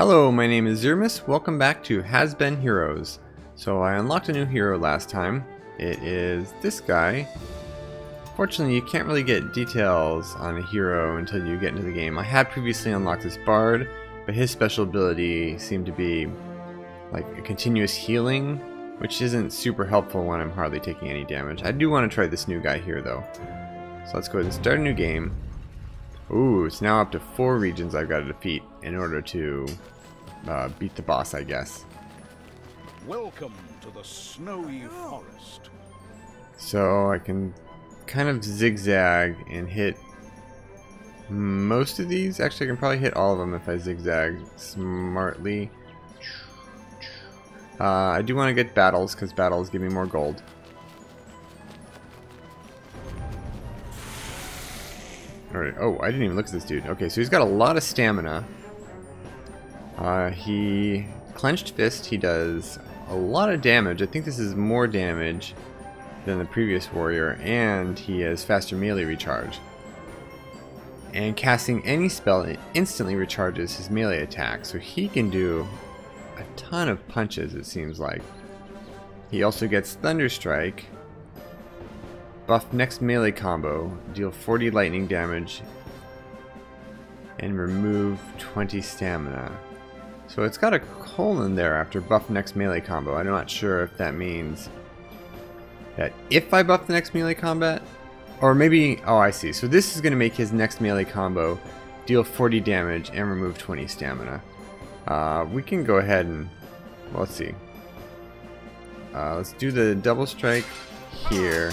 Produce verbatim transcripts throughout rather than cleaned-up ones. Hello, my name is Zeromus. Welcome back to Has Been Heroes. So I unlocked a new hero last time. It is this guy. Fortunately, you can't really get details on a hero until you get into the game. I had previously unlocked this bard, but his special ability seemed to be like a continuous healing, which isn't super helpful when I'm hardly taking any damage. I do want to try this new guy here though. So let's go ahead and start a new game. Ooh, it's now up to four regions I've got to defeat in order to uh, beat the boss, I guess. Welcome to the snowy forest. So I can kind of zigzag and hit most of these. Actually, I can probably hit all of them if I zigzag smartly. Uh, I do want to get battles because battles give me more gold. Alright, oh, I didn't even look at this dude. Okay, so he's got a lot of stamina. Uh, he... Clenched Fist, he does a lot of damage. I think this is more damage than the previous warrior, and he has faster melee recharge. And casting any spell, it instantly recharges his melee attack, so he can do a ton of punches, it seems like. He also gets Thunder Strike. Buff next melee combo, deal forty lightning damage, and remove twenty stamina. So it's got a colon there after buff next melee combo. I'm not sure if that means that if I buff the next melee combat, or maybe, oh I see. So this is going to make his next melee combo deal forty damage and remove twenty stamina. Uh, we can go ahead and, well, let's see. Uh, let's do the double strike here.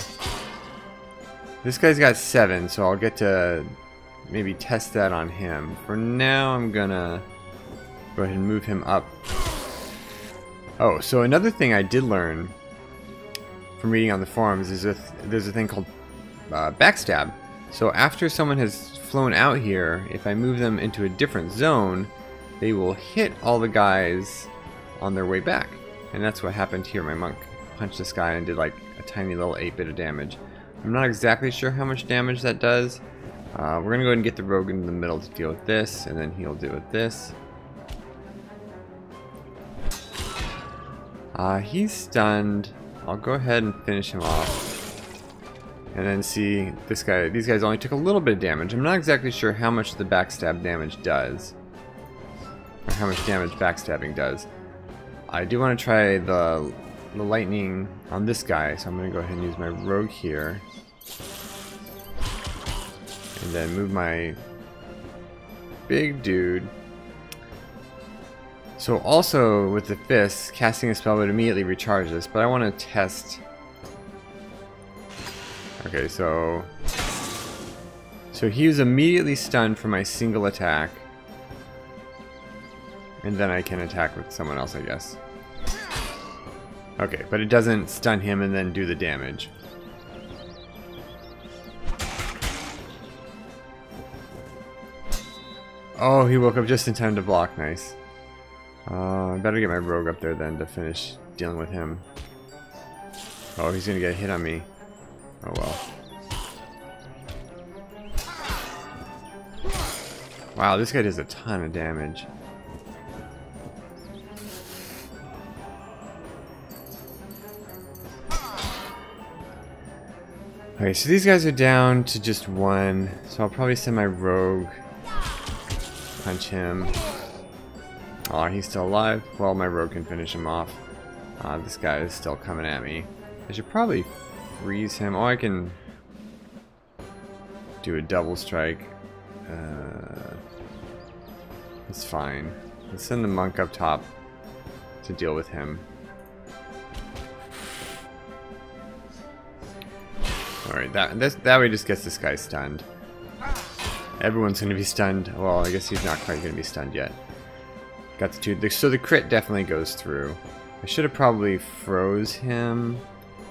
This guy's got seven, so I'll get to maybe test that on him. For now, I'm gonna go ahead and move him up. Oh, so another thing I did learn from reading on the forums is if there's a thing called uh, backstab. So after someone has flown out here, if I move them into a different zone, they will hit all the guys on their way back. And that's what happened here. My monk punched this guy and did like a tiny little eight bit of damage. I'm not exactly sure how much damage that does. Uh, we're going to go ahead and get the rogue in the middle to deal with this, and then he'll deal with this. Uh, he's stunned. I'll go ahead and finish him off. And then see, this guy. These guys only took a little bit of damage. I'm not exactly sure how much the backstab damage does, or how much damage backstabbing does. I do want to try the... the lightning on this guy, so I'm going to go ahead and use my rogue here and then move my big dude. So also with the fist, casting a spell would immediately recharge this, but I want to test. Okay, so so he was immediately stunned for my single attack, and then I can attack with someone else, I guess. Okay, but it doesn't stun him and then do the damage. Oh, he woke up just in time to block. Nice. Uh, I better get my rogue up there then to finish dealing with him. Oh, he's gonna get a hit on me. Oh well. Wow, this guy does a ton of damage. Okay, so these guys are down to just one, so I'll probably send my rogue, punch him. Aw, oh, he's still alive. Well, my rogue can finish him off. Uh, this guy is still coming at me. I should probably freeze him. Oh, I can do a double strike. Uh, it's fine. Let's send the monk up top to deal with him. Alright, that, that, that way just gets this guy stunned. Everyone's going to be stunned. Well, I guess he's not quite going to be stunned yet. Got the two. So the crit definitely goes through. I should have probably froze him.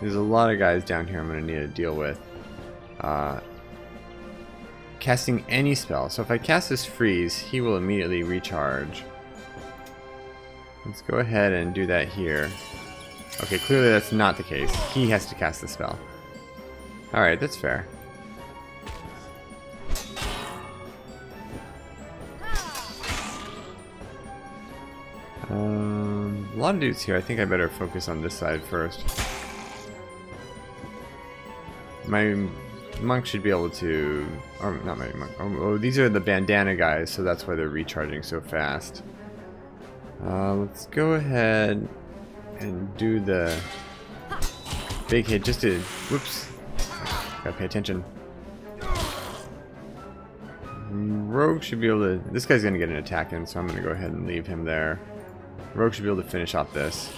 There's a lot of guys down here I'm going to need to deal with. Uh, casting any spell. So if I cast this freeze, he will immediately recharge. Let's go ahead and do that here. Okay, clearly that's not the case. He has to cast the spell. Alright, that's fair. Um, a lot of dudes here. I think I better focus on this side first. My monk should be able to... Or not my monk. Oh, these are the bandana guys, so that's why they're recharging so fast. Uh, let's go ahead and do the big hit just to... Whoops. Gotta pay attention. Rogue should be able to... This guy's gonna get an attack in, so I'm gonna go ahead and leave him there. Rogue should be able to finish off this.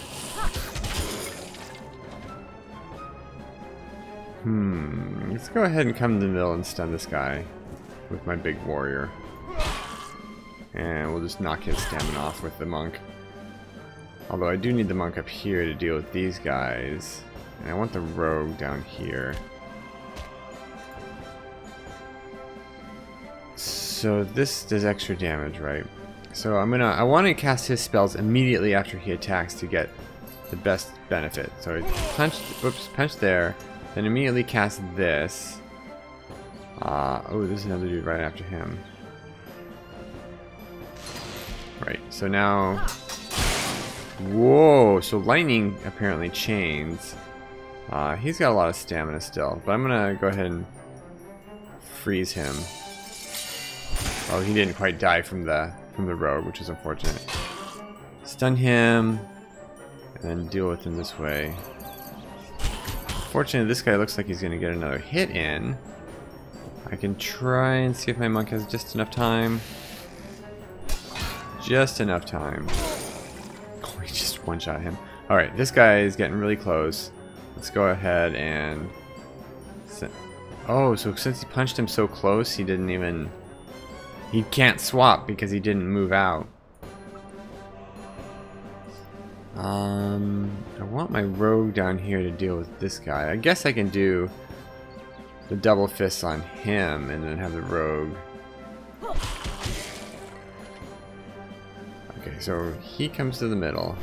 Hmm. Let's go ahead and come to the middle and stun this guy with my big warrior. And we'll just knock his stamina off with the monk. Although I do need the monk up here to deal with these guys. And I want the rogue down here. So this does extra damage, right? So I'm gonna, I want to cast his spells immediately after he attacks to get the best benefit. So I punched, oops, punched there, then immediately cast this. Uh, oh, there's another dude right after him. Right, so now, whoa, so lightning apparently chains. Uh, he's got a lot of stamina still, but I'm gonna go ahead and freeze him. Oh, he didn't quite die from the from the rogue, which is unfortunate. Stun him, and then deal with him this way. Fortunately, this guy looks like he's going to get another hit in. I can try and see if my monk has just enough time. Just enough time. Oh, he just one-shot him. All right, this guy is getting really close. Let's go ahead and... Oh, so since he punched him so close, he didn't even... He can't swap because he didn't move out. Um, I want my rogue down here to deal with this guy. I guess I can do the double fists on him and then have the rogue. Okay, so he comes to the middle.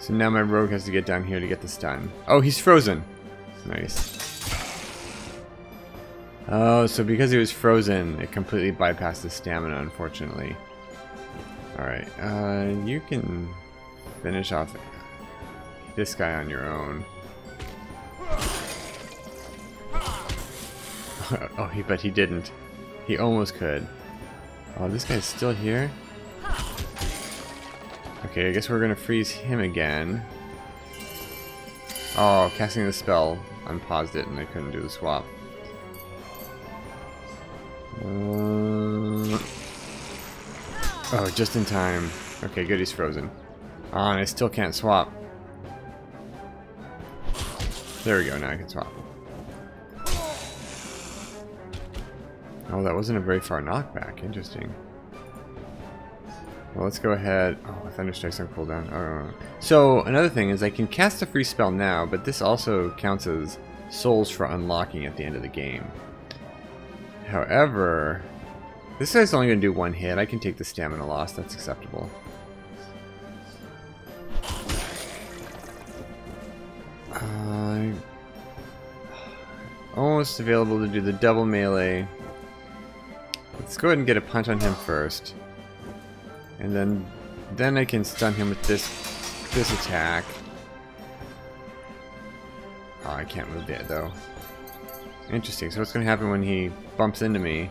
So now my rogue has to get down here to get the stun. Oh, he's frozen. Nice. Oh, so because he was frozen, it completely bypassed his stamina, unfortunately. Alright, uh, you can finish off this guy on your own. Oh, he, but he didn't. He almost could. Oh, this guy's still here? Okay, I guess we're gonna freeze him again. Oh, casting the spell unpaused it and I couldn't do the swap. Uh, oh, just in time. Okay, good, he's frozen. Oh, and I still can't swap. There we go, now I can swap. Oh, that wasn't a very far knockback. Interesting. Well, let's go ahead. Oh, Thunderstrike's on cooldown. Oh. So, another thing is I can cast a free spell now, but this also counts as souls for unlocking at the end of the game. However, this guy's only going to do one hit. I can take the stamina loss. That's acceptable. Uh, almost available to do the double melee. Let's go ahead and get a punch on him first. And then, then I can stun him with this, this attack. Oh, I can't move that though. Interesting. So what's going to happen when he bumps into me?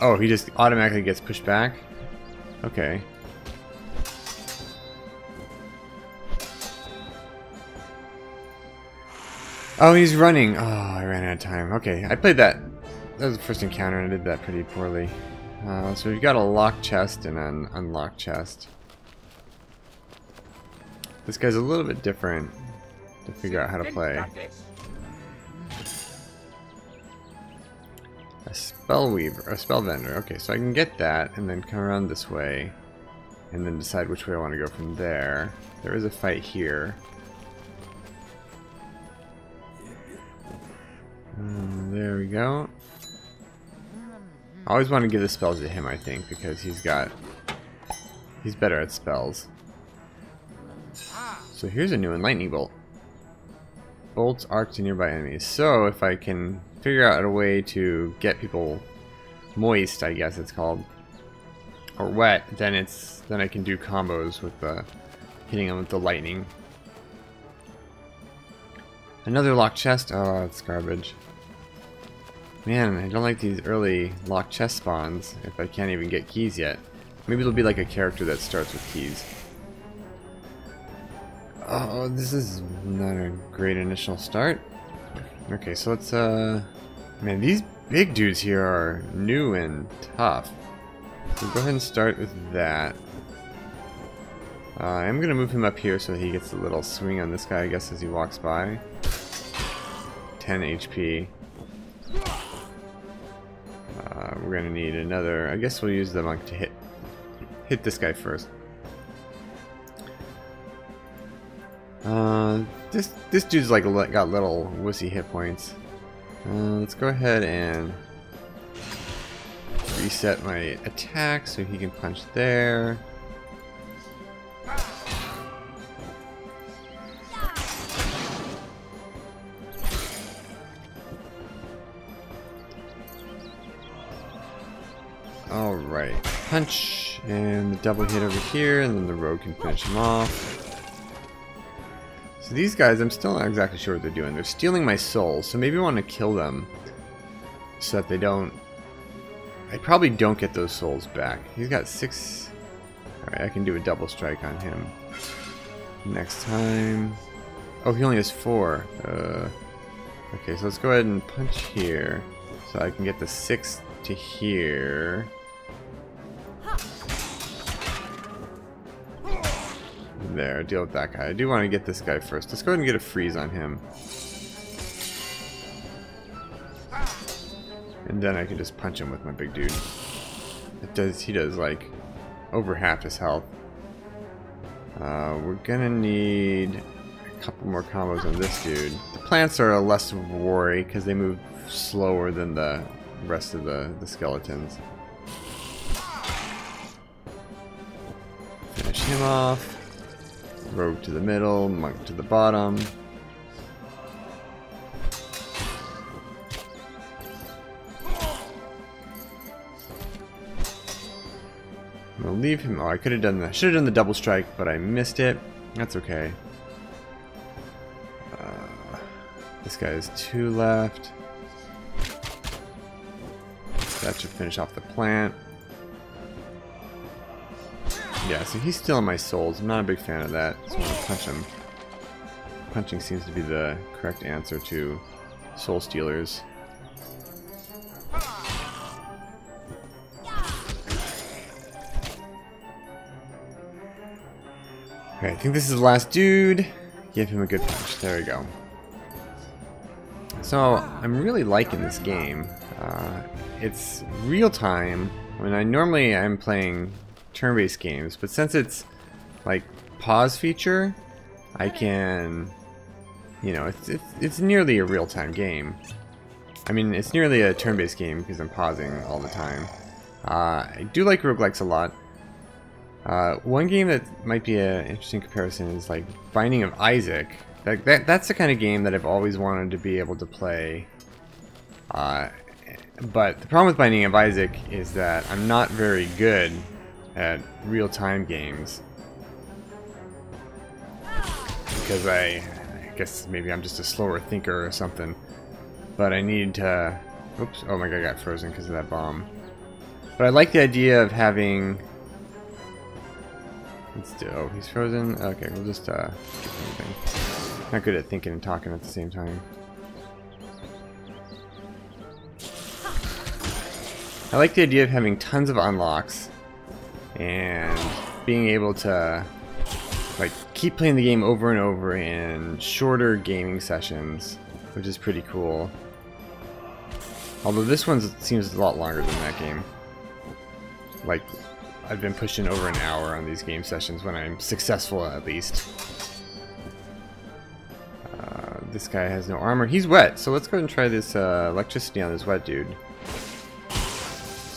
Oh, he just automatically gets pushed back. Okay. Oh, he's running. Oh, I ran out of time. Okay, I played that. That was the first encounter, and I did that pretty poorly. Uh, so we've got a locked chest and an unlocked chest. This guy's a little bit different to figure out how to play. A spell weaver, a spell vendor. Okay, so I can get that and then come around this way and then decide which way I want to go from there. There is a fight here. Um, there we go. I always want to give the spells to him, I think, because he's got... He's better at spells. So here's a new one, Lightning Bolt. Bolts arc to nearby enemies. So if I can figure out a way to get people moist, I guess it's called, or wet, then it's then I can do combos with the hitting them with the lightning. Another locked chest. Oh, it's garbage. Man, I don't like these early locked chest spawns if I can't even get keys yet. Maybe it'll be like a character that starts with keys. Oh, this is not a great initial start. Okay, so let's, uh... man, these big dudes here are new and tough. So go ahead and start with that. Uh, I'm going to move him up here so he gets a little swing on this guy, I guess, as he walks by. ten H P. Uh, we're going to need another... I guess we'll use the monk to hit, hit this guy first. Uh, this this dude's like got little wussy hit points. Uh, let's go ahead and reset my attack so he can punch there. All right, punch and the double hit over here, and then the rogue can finish him off. So these guys, I'm still not exactly sure what they're doing. They're stealing my soul, so maybe I want to kill them so that they don't... I probably don't get those souls back. He's got six... Alright, I can do a double strike on him next time. Oh, he only has four. Uh, okay, so let's go ahead and punch here so I can get the six to here. There, deal with that guy. I do want to get this guy first. Let's go ahead and get a freeze on him. And then I can just punch him with my big dude. It does, he does like over half his health. Uh, we're gonna need a couple more combos on this dude. The plants are a less of a worry because they move slower than the rest of the, the skeletons. Finish him off. Rogue to the middle, monk to the bottom. We'll leave him. Oh, I could have done that. Should have done the double strike, but I missed it. That's okay. Uh, this guy is two left. That should finish off the plant. Yeah, so he's stealing my souls. I'm not a big fan of that. So I want to punch him. Punching seems to be the correct answer to soul stealers. Okay, I think this is the last dude. Give him a good punch. There we go. So, I'm really liking this game. Uh, it's real time. I mean, I normally I'm playing turn-based games, but since it's like pause feature, I can, you know, it's, it's, it's nearly a real-time game. I mean, it's nearly a turn-based game because I'm pausing all the time. Uh, I do like roguelikes a lot. Uh, one game that might be an interesting comparison is like Binding of Isaac. That, that, that's the kind of game that I've always wanted to be able to play. Uh, but the problem with Binding of Isaac is that I'm not very good at real-time games, because I, I guess maybe I'm just a slower thinker or something, but I need to, oops, oh my god, I got frozen because of that bomb. But I like the idea of having, let's do, oh, he's frozen, okay, we'll just, uh, get something. Not good at thinking and talking at the same time. I like the idea of having tons of unlocks, and being able to like keep playing the game over and over in shorter gaming sessions, which is pretty cool. Although this one seems a lot longer than that game. Like, I've been pushing over an hour on these game sessions when I'm successful, at least. Uh, this guy has no armor. He's wet, so let's go ahead and try this uh, electricity on this wet dude.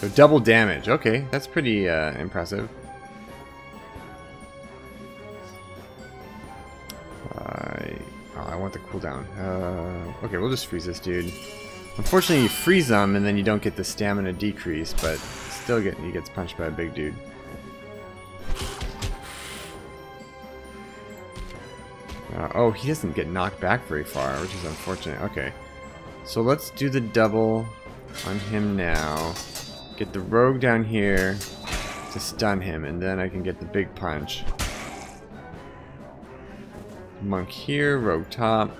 So double damage, okay, that's pretty uh, impressive. Uh, oh, I want the cooldown. Uh, okay, we'll just freeze this dude. Unfortunately, you freeze them and then you don't get the stamina decrease, but still get, he gets punched by a big dude. Uh, oh, he doesn't get knocked back very far, which is unfortunate. Okay, so let's do the double on him now. Get the rogue down here to stun him, and then I can get the big punch. Monk here, rogue top.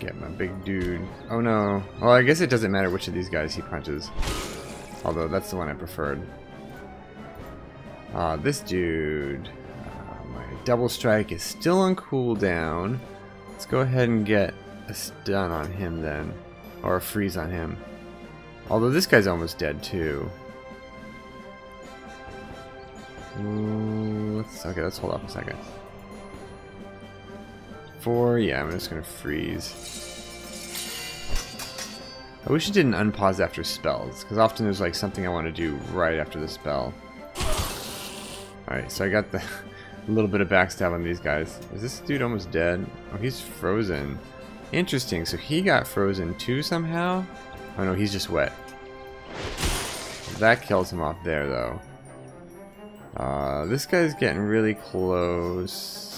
Get my big dude. Oh no. Well, I guess it doesn't matter which of these guys he punches. Although that's the one I preferred. Ah, uh, this dude. Uh, my double strike is still on cooldown. Let's go ahead and get a stun on him then, or a freeze on him. Although this guy's almost dead too. Ooh, let's, okay, let's hold off a second. Four. Yeah, I'm just gonna freeze. I wish it didn't unpause after spells, because often there's like something I want to do right after the spell. Alright, so I got the little bit of backstab on these guys. Is this dude almost dead? Oh, he's frozen. Interesting, so he got frozen too somehow? Oh no, he's just wet. That kills him off there, though. Uh, this guy's getting really close.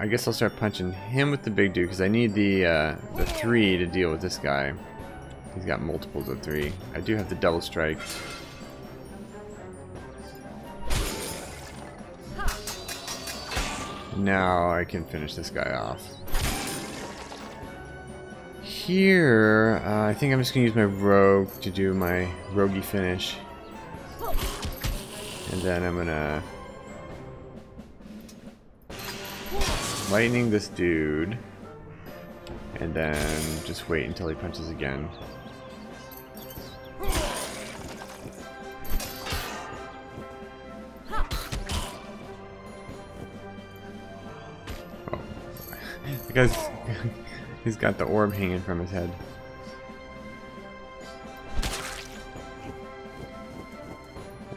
I guess I'll start punching him with the big dude, because I need the uh, the three to deal with this guy. He's got multiples of three. I do have the double strike. Now I can finish this guy off. Here, uh, I think I'm just going to use my rogue to do my roguey finish. And then I'm going to lightning this dude, and then just wait until he punches again. Oh, the guy's he's got the orb hanging from his head.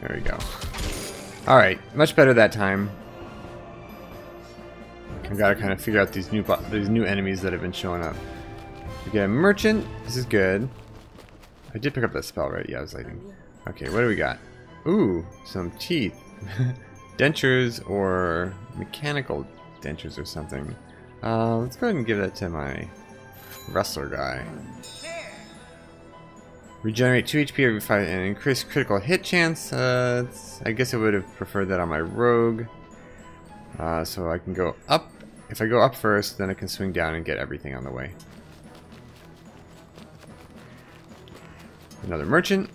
There we go. All right, much better that time. I've got to kind of figure out these new these new enemies that have been showing up. We get a merchant. This is good. I did pick up that spell, right? Yeah, I was lightning. Okay, what do we got? Ooh, some teeth. Dentures or mechanical dentures or something. Uh, let's go ahead and give that to my wrestler guy. Regenerate two H P every five and increase critical hit chance. Uh, I guess I would have preferred that on my rogue. Uh, so I can go up. If I go up first, then I can swing down and get everything on the way. Another merchant.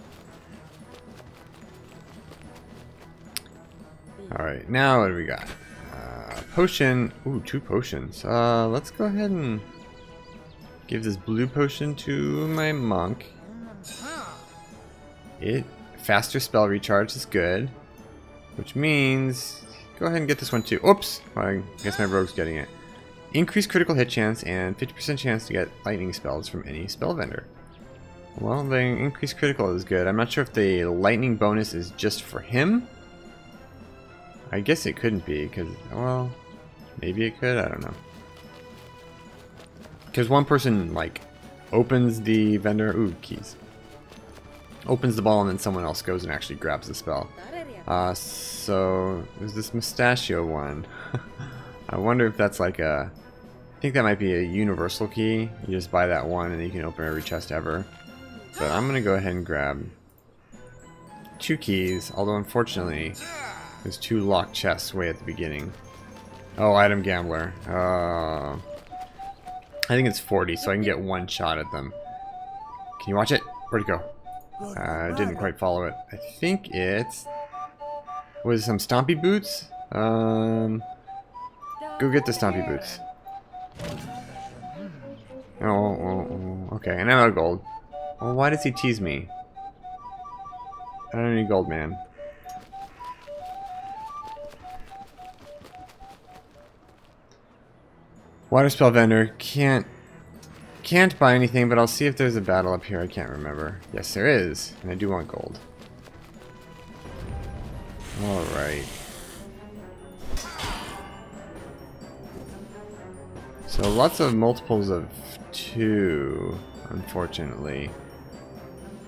Alright, now what do we got? Uh, potion. Ooh, two potions. Uh, let's go ahead and give this blue potion to my monk. It faster spell recharge is good, which means go ahead and get this one too. Oops! Well, I guess my rogue's getting it. Increase critical hit chance and fifty percent chance to get lightning spells from any spell vendor. Well, the increase critical is good. I'm not sure if the lightning bonus is just for him. I guess it couldn't be, because, well, maybe it could, I don't know. Because one person, like, opens the vendor. Ooh, keys. Opens the ball and then someone else goes and actually grabs the spell. Uh, so there's this mustachio one. I wonder if that's like a, I think that might be a universal key. You just buy that one and you can open every chest ever. But I'm gonna go ahead and grab two keys, although unfortunately there's two locked chests way at the beginning. Oh, item gambler. Uh, I think it's forty, so I can get one shot at them. Can you watch it? Where'd it go? I uh, didn't quite follow it. I think it's was some stompy boots. Um, go get the stompy boots. Oh, oh, oh. Okay, and I'm out of gold. Well, why does he tease me? I don't need gold, man. Water spell vendor can't can't buy anything, but I'll see if there's a battle up here. I can't remember. Yes, there is, and I do want gold. Alright. So lots of multiples of two, unfortunately.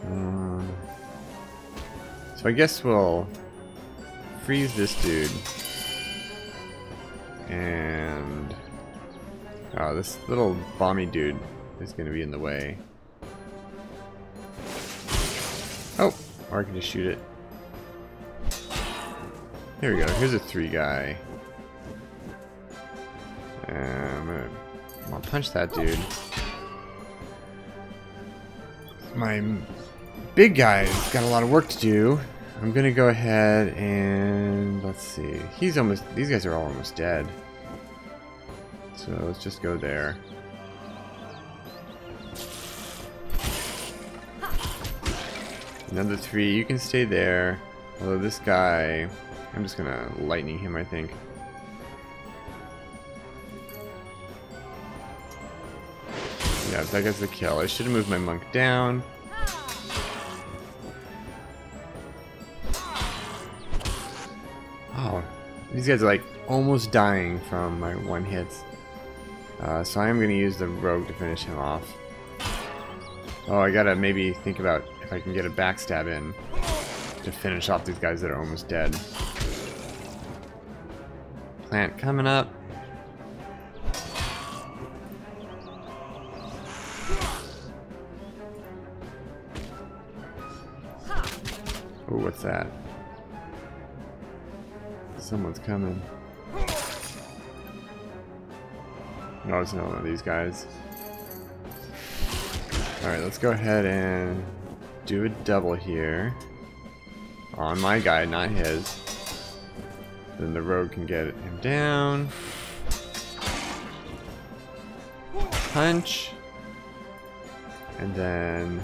Uh, so I guess we'll freeze this dude. And... oh, this little bomby dude is going to be in the way. Oh, or I can just shoot it. Here we go, here's a three guy. Um, I'm gonna, I'm gonna punch that dude. My big guy's got a lot of work to do. I'm gonna go ahead and let's see. He's almost. These guys are all almost dead. So let's just go there. Another three. You can stay there. Although this guy, I'm just gonna lightning him, I think. Yeah, that gets the kill. I should have moved my monk down. Oh, these guys are like almost dying from my one hits. Uh, so I am going to use the rogue to finish him off. Oh, I gotta maybe think about if I can get a backstab in to finish off these guys that are almost dead. Plant coming up. Oh, what's that? Someone's coming. No, it's not one of these guys. Alright, let's go ahead and do a double here. On my guy, not his. Then the rogue can get him down. Punch. And then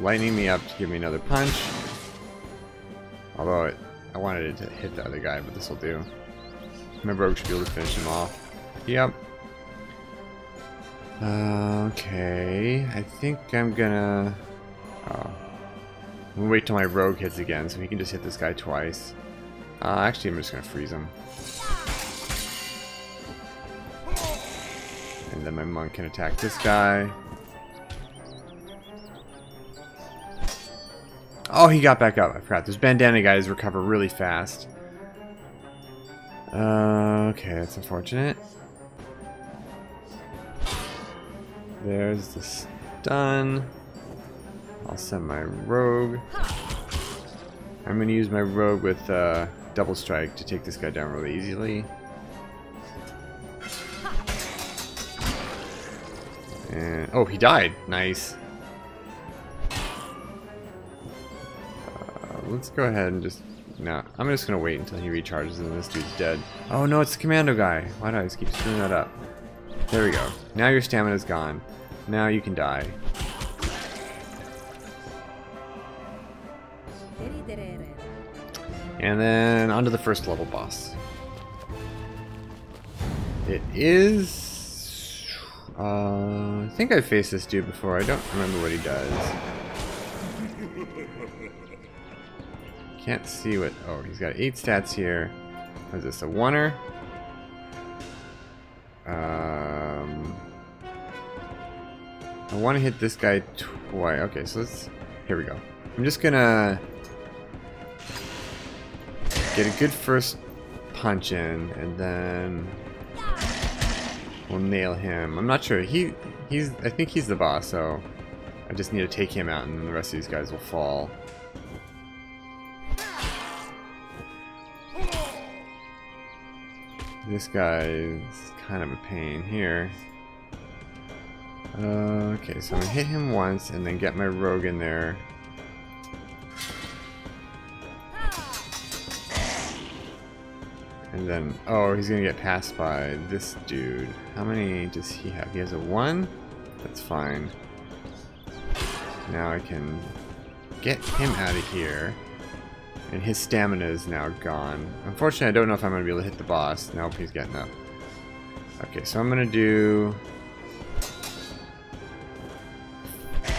lightening me up to give me another punch. Although it, I wanted it to hit the other guy, but this will do. My rogue should be able to finish him off. Yep. Uh, okay, I think I'm gonna... oh. I'm gonna wait till my rogue hits again, so he can just hit this guy twice. Uh, actually, I'm just gonna freeze him. And then my monk can attack this guy. Oh, he got back up. I forgot. Those bandana guys recover really fast. Uh, okay, that's unfortunate. There's the stun. I'll send my rogue. I'm going to use my rogue with uh, double strike to take this guy down really easily. And, oh, he died. Nice. Let's go ahead and just... no, I'm just going to wait until he recharges and this dude's dead. Oh no, it's the commando guy. Why do I just keep screwing that up? There we go. Now your stamina's gone. Now you can die. And then onto the first level boss. It is... Uh, I think I faced this dude before. I don't remember what he does. Can't see what... oh, he's got eight stats here. What is this, a oneer? Um, I want to hit this guy twice. Okay, so let's... here we go. I'm just gonna get a good first punch in, and then we'll nail him. I'm not sure. He, he's... I think he's the boss, so I just need to take him out, and then the rest of these guys will fall. This guy is kind of a pain here. Uh, okay, so I'm gonna hit him once and then get my rogue in there. And then, oh, he's gonna get passed by this dude. How many does he have? He has a one? That's fine. Now I can get him out of here. And his stamina is now gone. Unfortunately, I don't know if I'm going to be able to hit the boss. Nope, he's getting up. Okay, so I'm going to do...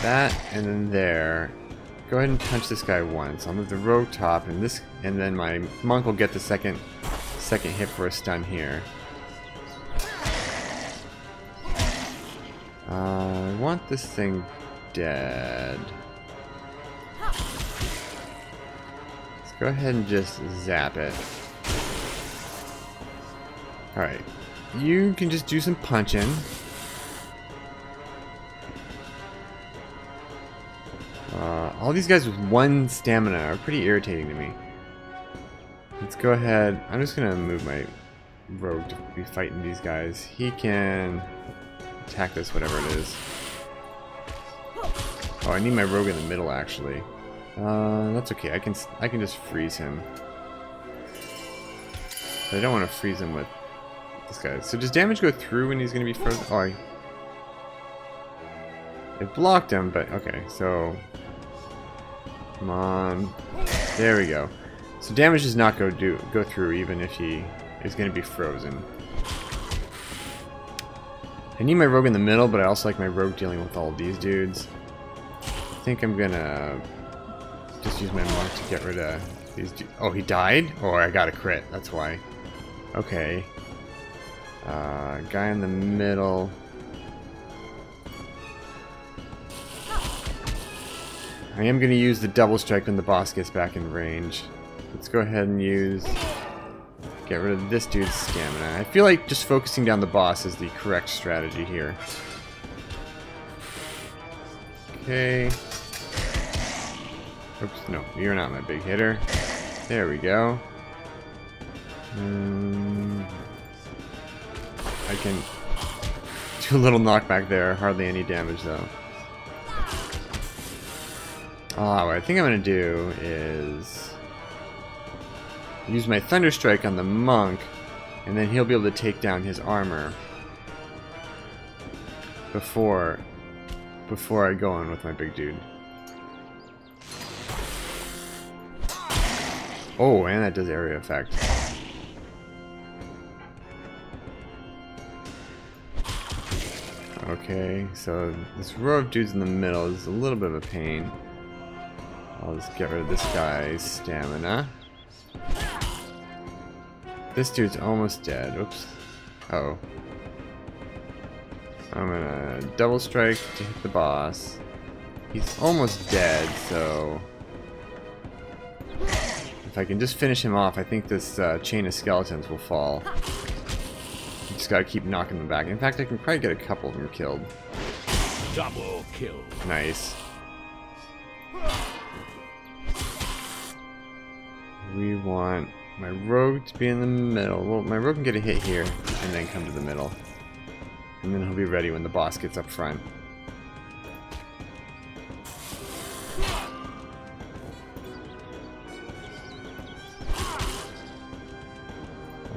that, and then there. Go ahead and punch this guy once. I'll move the rogue top, and this, and then my monk will get the second, second hit for a stun here. Uh, I want this thing dead. Let's go ahead and just zap it. All right, you can just do some punching. Uh, all these guys with one stamina are pretty irritating to me. Let's go ahead. I'm just gonna move my rogue to be fighting these guys. He can attack this, whatever it is. Oh, I need my rogue in the middle actually. Uh, that's okay. I can I can just freeze him. But I don't want to freeze him with this guy. So does damage go through when he's gonna be frozen? Oh, I, it blocked him, but okay. So. Come on. There we go. So damage does not go do go through even if he is going to be frozen. I need my rogue in the middle, but I also like my rogue dealing with all these dudes. I think I'm going to just use my monk to get rid of these dudes. Oh, he died? Oh, I got a crit. That's why. Okay. Uh, guy in the middle. I am going to use the double strike when the boss gets back in range. Let's go ahead and use... get rid of this dude's stamina. I feel like just focusing down the boss is the correct strategy here. Okay. Oops, no, you're not my big hitter. There we go. Um, I can do a little knockback there. Hardly any damage though. Ah, uh, what I think I'm going to do is use my Thunder Strike on the monk, and then he'll be able to take down his armor before before I go in with my big dude. Oh, and that does area effect. Okay, so this row of dudes in the middle is a little bit of a pain. I'll just get rid of this guy's stamina. This dude's almost dead. Oops. Uh-oh. I'm gonna double strike to hit the boss. He's almost dead, so... if I can just finish him off, I think this uh, chain of skeletons will fall. I just gotta keep knocking them back. In fact, I can probably get a couple of them killed. Double kill. Nice. We want my rogue to be in the middle. Well, my rogue can get a hit here and then come to the middle. And then he'll be ready when the boss gets up front.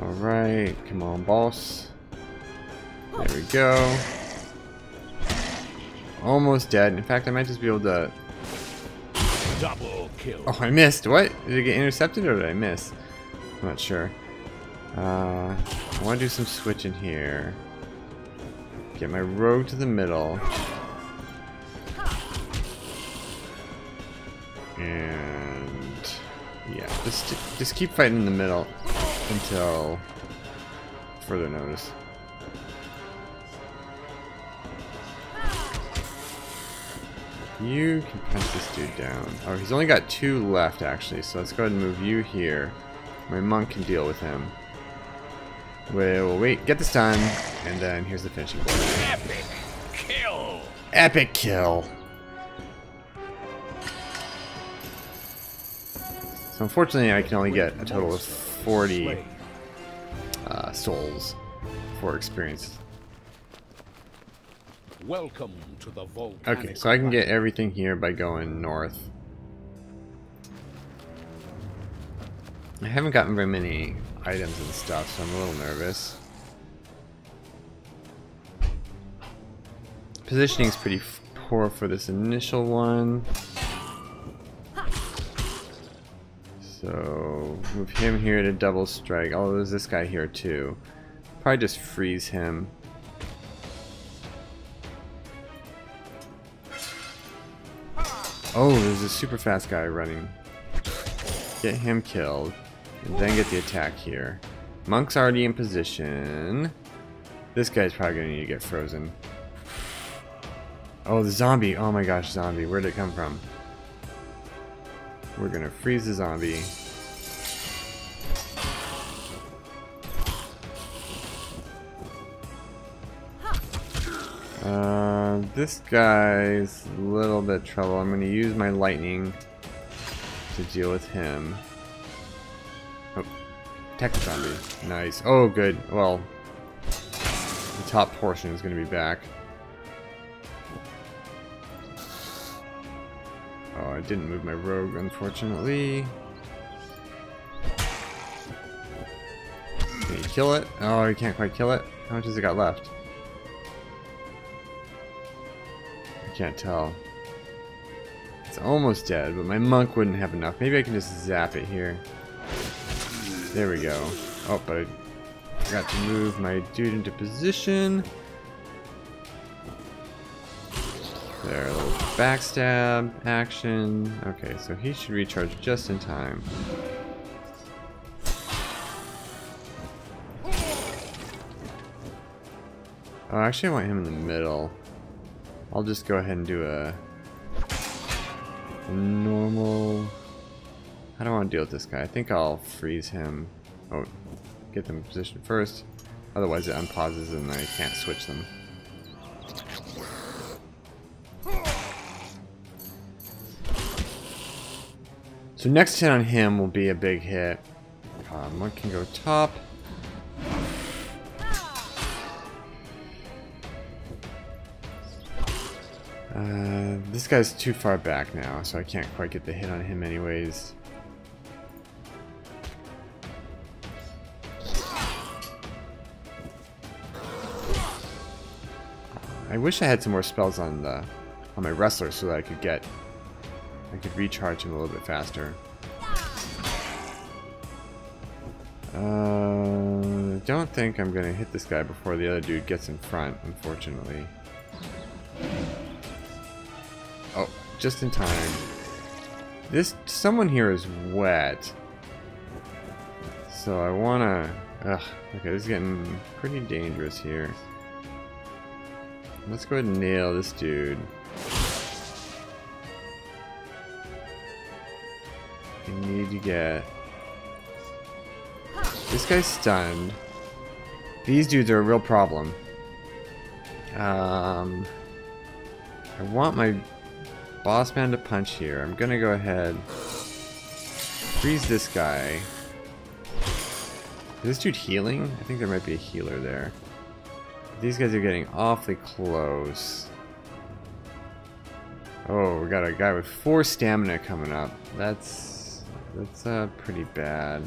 Alright, come on, boss. There we go. Almost dead. In fact, I might just be able to... double kill. Oh, I missed. What? Did it get intercepted or did I miss? I'm not sure. Uh, I want to do some switching here. Get my rogue to the middle. And... yeah, just, just keep fighting in the middle until further notice. You can punch this dude down. Oh, he's only got two left, actually, so let's go ahead and move you here. My monk can deal with him. Wait, wait, wait. Get this done, and then here's the finishing blow. Epic kill! Epic kill! So unfortunately, I can only get a total of forty uh, souls for experience. Welcome to the volcanic. Okay, so I can get everything here by going north. I haven't gotten very many items and stuff, so I'm a little nervous. Positioning's pretty f poor for this initial one. So, move him here to double strike. Oh, there's this guy here too. Probably just freeze him. Oh, there's a super fast guy running. Get him killed. And then get the attack here. Monk's already in position. This guy's probably gonna need to get frozen. Oh, the zombie. Oh my gosh, zombie. Where'd it come from? We're gonna freeze the zombie. Uh, this guy's a little bit trouble. I'm gonna use my lightning to deal with him. Oh, attack the zombie. Nice. Oh, good. Well, the top portion is gonna be back. Oh, I didn't move my rogue, unfortunately. Can you kill it? Oh, you can't quite kill it. How much has it got left? I can't tell. It's almost dead, but my monk wouldn't have enough. Maybe I can just zap it here. There we go. Oh, but I forgot to move my dude into position. There, a little backstab action. Okay, so he should recharge just in time. Oh, actually I want him in the middle. I'll just go ahead and do a, a normal... I don't want to deal with this guy. I think I'll freeze him. Oh, get them in position first. Otherwise it unpauses and I can't switch them. So next hit on him will be a big hit. Uh, Monk can go top. Uh, this guy's too far back now, so I can't quite get the hit on him anyways. I wish I had some more spells on the on my wrestler so that I could get I could recharge him a little bit faster. Uh, I don't think I'm going to hit this guy before the other dude gets in front, unfortunately. Oh, just in time. This... someone here is wet. So I want to... Ugh, okay, this is getting pretty dangerous here. Let's go ahead and nail this dude. I need to get... This guy's stunned. These dudes are a real problem. Um, I want my boss man to punch here. I'm gonna go ahead, freeze this guy. Is this dude healing? I think there might be a healer there. These guys are getting awfully close. Oh, we got a guy with four stamina coming up. That's... That's uh, pretty bad.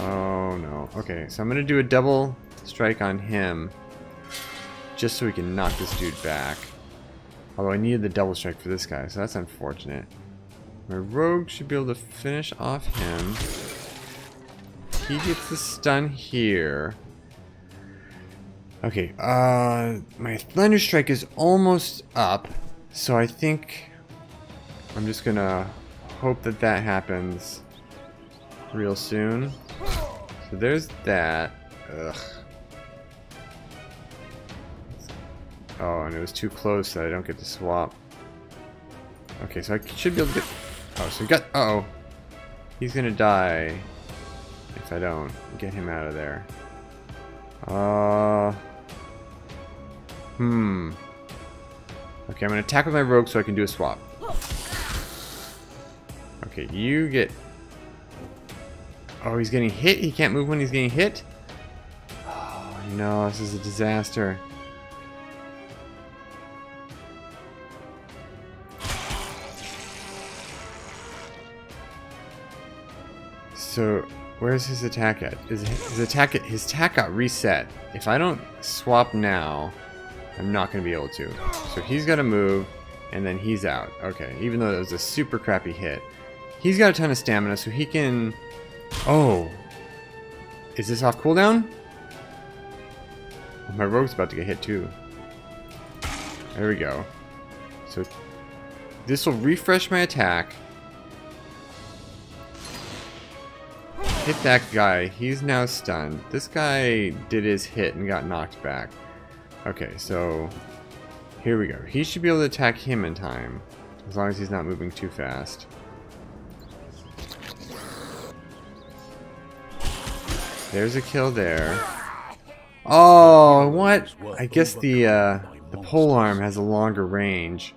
Oh no. Okay, so I'm gonna do a double strike on him just so we can knock this dude back. Although I needed the double strike for this guy, so that's unfortunate. My rogue should be able to finish off him. He gets the stun here. Okay, uh, my Thunder Strike is almost up, so I think I'm just gonna hope that that happens real soon. So there's that. Ugh. Oh, and it was too close that I don't get to swap. Okay, so I should be able to get... Oh, so we got... Uh-oh. He's gonna die if I don't get him out of there. Uh... Hmm. Okay, I'm gonna attack with my rogue so I can do a swap. Okay, you get... Oh, he's getting hit? He can't move when he's getting hit? Oh, no, this is a disaster. So, where's his attack at? Is his attack at? His attack got reset. If I don't swap now, I'm not going to be able to. So he's got to move, and then he's out. Okay, even though that was a super crappy hit. He's got a ton of stamina, so he can... Oh! Is this off cooldown? My rogue's about to get hit, too. There we go. So This will refresh my attack. Hit that guy. He's now stunned. This guy did his hit and got knocked back. Okay, so here we go. He should be able to attack him in time, as long as he's not moving too fast. There's a kill there. Oh, what? I guess the uh, the pole arm has a longer range.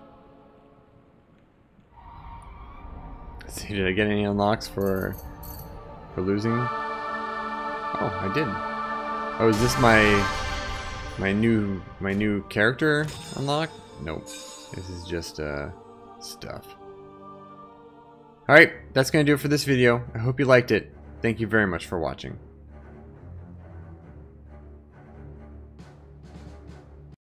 Let's see, did I get any unlocks for for losing? Oh, I did. Oh, is this my my new my new character unlock? Nope. This is just uh, stuff. All right, that's gonna do it for this video. I hope you liked it. Thank you very much for watching.